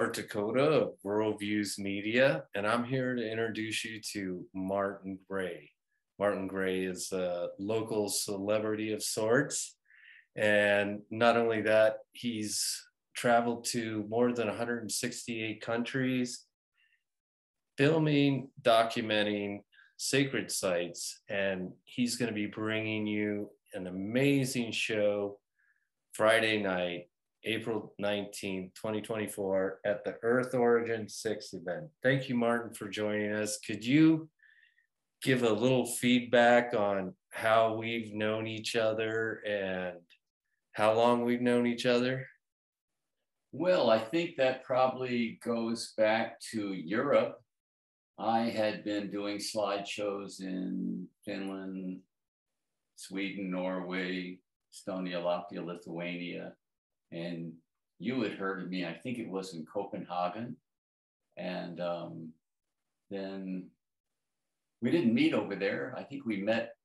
Robert Dakota of Worldviews Media, and I'm here to introduce you to Martin Gray. Martin Gray is a local celebrity of sorts, and not only that, he's traveled to more than 168 countries, filming, documenting sacred sites, and he's going to be bringing you an amazing show Friday night, April 19, 2024, at the Earth Origin 6 event. Thank you, Martin, for joining us. Could you give a little feedback on how we've known each other and how long we've known each other? Well, I think that probably goes back to Europe. I had been doing slideshows in Finland, Sweden, Norway, Estonia, Latvia, Lithuania, and you had heard of me, I think it was in Copenhagen. And then we didn't meet over there. I think we met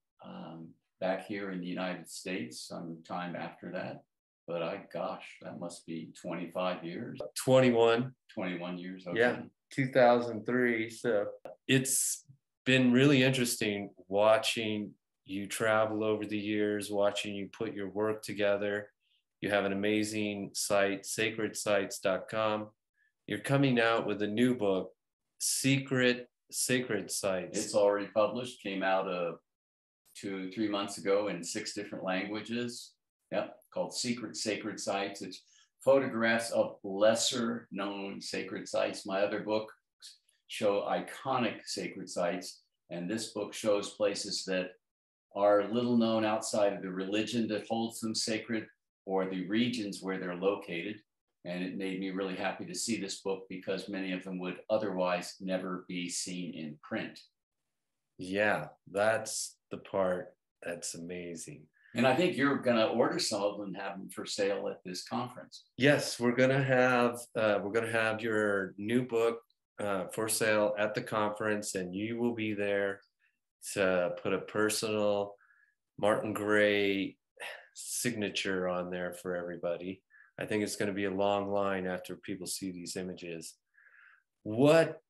back here in the United States sometime after that. But gosh, that must be 25 years. 21. 21 years. Okay. Yeah, 2003. So it's been really interesting watching you travel over the years, watching you put your work together. You have an amazing site, sacredsites.com. You're coming out with a new book, Secret Sacred Sites. It's already published, came out 2-3 months ago in 6 different languages. Yep, called Secret Sacred Sites. It's photographs of lesser known sacred sites. My other books show iconic sacred sites, and this book shows places that are little known outside of the religion that holds them sacred or the regions where they're located. And it made me really happy to see this book because many of them would otherwise never be seen in print. Yeah, that's the part that's amazing. And I think you're going to order some of them and have them for sale at this conference. Yes, we're going to have your new book for sale at the conference, and you will be there to put a personal Martin Gray signature on there for everybody. I think it's going to be a long line after people see these images. What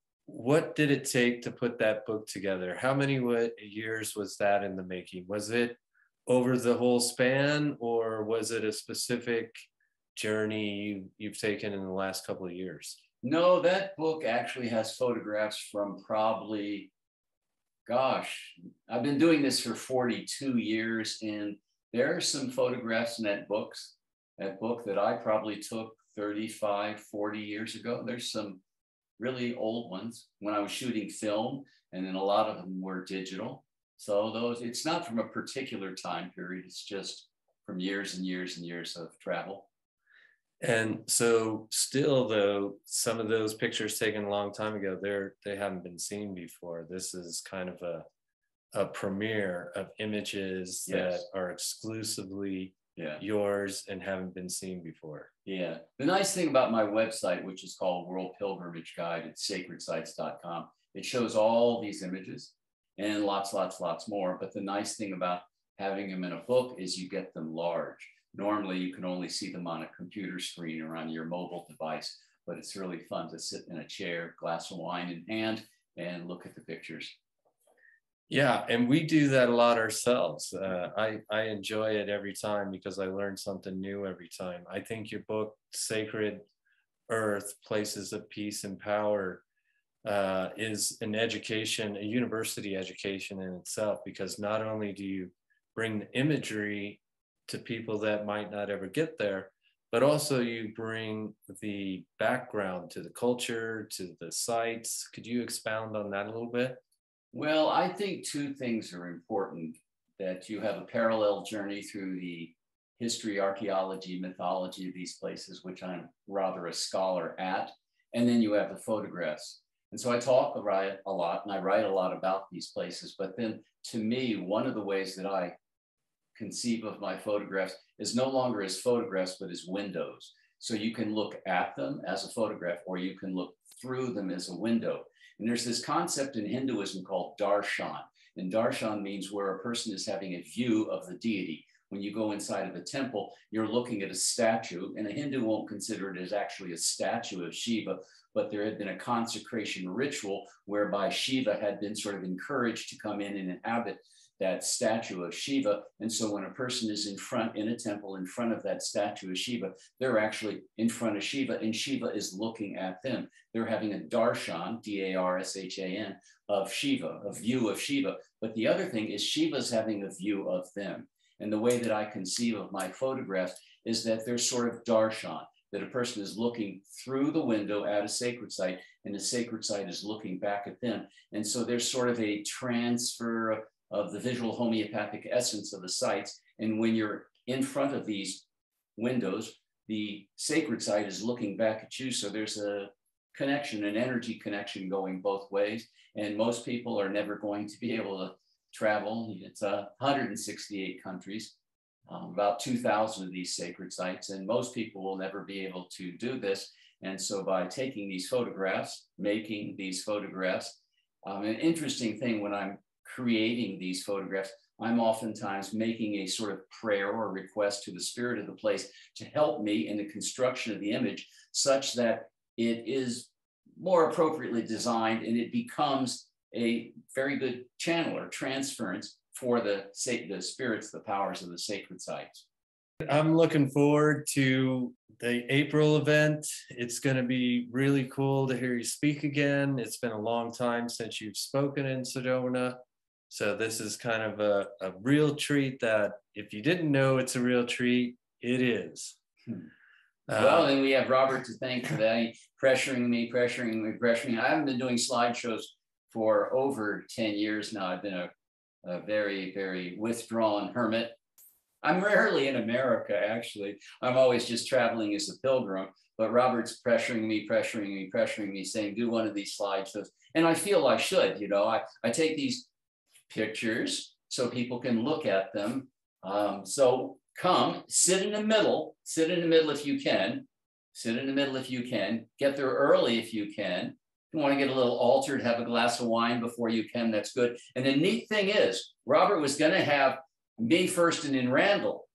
did it take to put that book together? How many years was that in the making? Was it over the whole span, or was it a specific journey you've taken in the last couple of years? No, that book actually has photographs from probably, gosh, I've been doing this for 42 years, and there are some photographs in that book that I probably took 35, 40 years ago. There's some really old ones when I was shooting film, and then a lot of them were digital. So those, it's not from a particular time period, it's just from years and years and years of travel. And so still though, some of those pictures taken a long time ago, they haven't been seen before. This is kind of a premiere of images that are exclusively yours and haven't been seen before. Yeah, the nice thing about my website, which is called World Pilgrimage Guide at sacredsites.com, it shows all these images and lots more. But the nice thing about having them in a book is you get them large. Normally, you can only see them on a computer screen or on your mobile device, but it's really fun to sit in a chair, glass of wine in hand, and look at the pictures. Yeah, and we do that a lot ourselves. I enjoy it every time because I learn something new every time. I think your book, Sacred Earth, Places of Peace and Power, is an education, a university education in itself, because not only do you bring the imagery to people that might not ever get there, but also you bring the background to the culture, to the sites. Could you expound on that a little bit? Well, I think two things are important, that you have a parallel journey through the history, archaeology, mythology of these places, which I'm rather a scholar at, and then you have the photographs. And so I talk a lot and I write a lot about these places, but then to me, one of the ways that I conceive of my photographs is no longer as photographs, but as windows. So you can look at them as a photograph, or you can look through them as a window. And there's this concept in Hinduism called darshan. And darshan means where a person is having a view of the deity, When you go inside of a temple, you're looking at a statue, and a Hindu won't consider it as actually a statue of Shiva, but there had been a consecration ritual whereby Shiva had been sort of encouraged to come in and inhabit that statue of Shiva. And so when a person is in a temple in front of that statue of Shiva, they're actually in front of Shiva, and Shiva is looking at them. They're having a darshan, D-A-R-S-H-A-N, of Shiva, a view of Shiva. But the other thing is Shiva's having a view of them. And the way that I conceive of my photographs is that they're sort of darshan, that a person is looking through the window at a sacred site, and the sacred site is looking back at them. And so there's sort of a transfer of the visual homeopathic essence of the sites. And when you're in front of these windows, the sacred site is looking back at you. So there's a connection, an energy connection going both ways. And most people are never going to be able to travel. It's 168 countries, about 2,000 of these sacred sites. And most people will never be able to do this. And so by taking these photographs, making these photographs, an interesting thing when I'm creating these photographs, I'm oftentimes making a sort of prayer or request to the spirit of the place to help me in the construction of the image such that it is more appropriately designed and it becomes a very good channel or transference for the spirits, the powers of the sacred sites. I'm looking forward to the April event. It's going to be really cool to hear you speak again. It's been a long time since you've spoken in Sedona. So this is kind of a real treat that if you didn't know it's a real treat, it is. Well, then we have Robert to thank for that. Pressuring me. I haven't been doing slideshows for over 10 years now. I've been a very, very withdrawn hermit. I'm rarely in America, actually. I'm always just traveling as a pilgrim, but Robert's pressuring me, saying, do one of these slideshows. And I feel I should, you know, I take these pictures so people can look at them. So come, sit in the middle if you can, get there early if you can. If you want to get a little altered, have a glass of wine before you can, that's good. And the neat thing is, Robert was going to have me first and then Randall.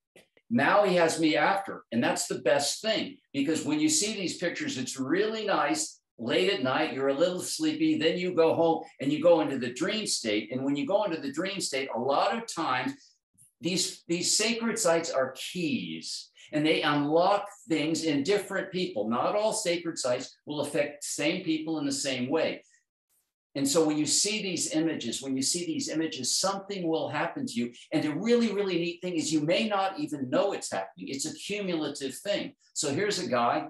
Now he has me after, and that's the best thing, because when you see these pictures, it's really nice. Late at night, you're a little sleepy, then you go home and you go into the dream state. And when you go into the dream state, a lot of times these sacred sites are keys, and they unlock things in different people. Not all sacred sites will affect the same people in the same way. And so when you see these images, something will happen to you. And the really, really neat thing is you may not even know it's happening. It's a cumulative thing. So here's a guy,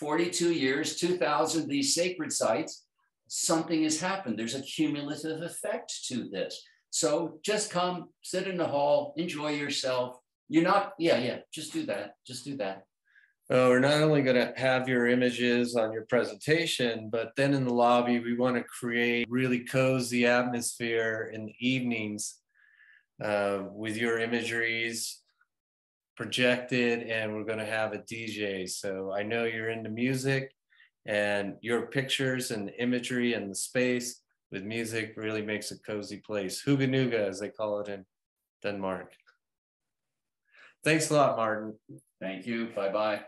42 years, 2,000 of these sacred sites, something has happened. There's a cumulative effect to this. So just come, sit in the hall, enjoy yourself. You're not, just do that. Oh, we're not only going to have your images on your presentation, but then in the lobby, we want to create really cozy atmosphere in the evenings with your imageries projected, and we're going to have a DJ. So I know you're into music, and your pictures and the imagery and the space with music really makes a cozy place. Hooganuga, as they call it in Denmark. Thanks a lot, Martin. Thank you. Bye-bye.